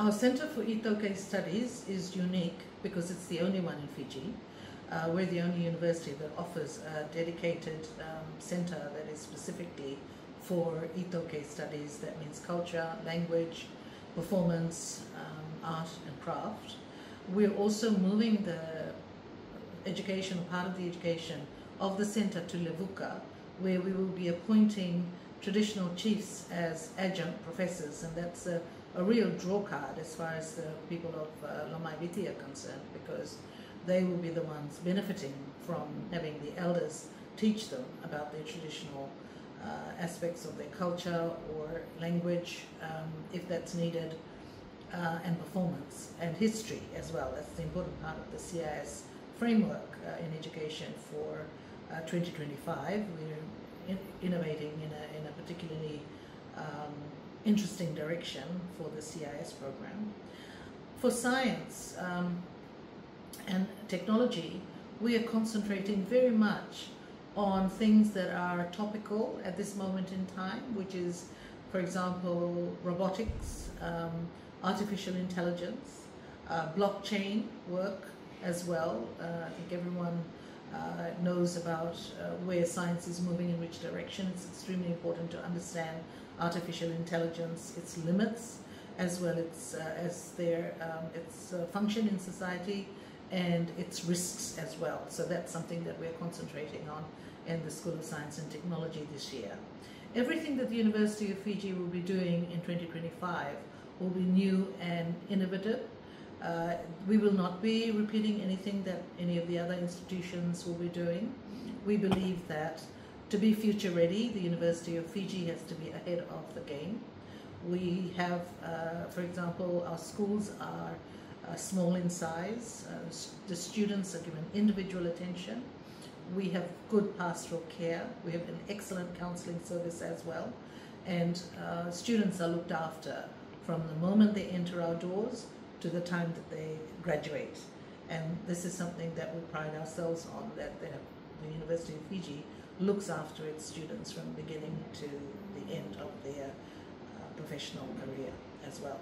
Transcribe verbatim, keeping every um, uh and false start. Our Centre for Itoke Studies is unique because it's the only one in Fiji. Uh, we're the only university that offers a dedicated um, centre that is specifically for Itoke studies. That means culture, language, performance, um, art and craft. We're also moving the education, part of the education of the centre to Levuka, where we will be appointing traditional chiefs as adjunct professors, and that's a, a real draw card as far as the people of uh, Lomaiviti are concerned, because they will be the ones benefiting from having the elders teach them about their traditional uh, aspects of their culture or language, um, if that's needed, uh, and performance and history as well. That's the important part of the C I S framework uh, in education for uh, twenty twenty-five. We're in innovating in a, in a particularly um, interesting direction for the C I S program. For science um, and technology, we are concentrating very much on things that are topical at this moment in time, which is, for example, robotics, um, artificial intelligence, uh, blockchain work as well. Uh, I think everyone Uh, knows about uh, where science is moving, in which direction. It's extremely important to understand artificial intelligence, its limits, as well as, uh, as their um, its uh, function in society and its risks as well. So that's something that we're concentrating on in the School of Science and Technology this year. Everything that the University of Fiji will be doing in twenty twenty-five will be new and innovative. Uh, we will not be repeating anything that any of the other institutions will be doing. We believe that to be future ready, the University of Fiji has to be ahead of the game. We have, uh, for example, our schools are uh, small in size. Uh, the students are given individual attention. We have good pastoral care. We have an excellent counselling service as well. And uh, students are looked after from the moment they enter our doors to the time that they graduate. And this is something that we pride ourselves on, that the, the University of Fiji looks after its students from beginning to the end of their uh, professional career as well.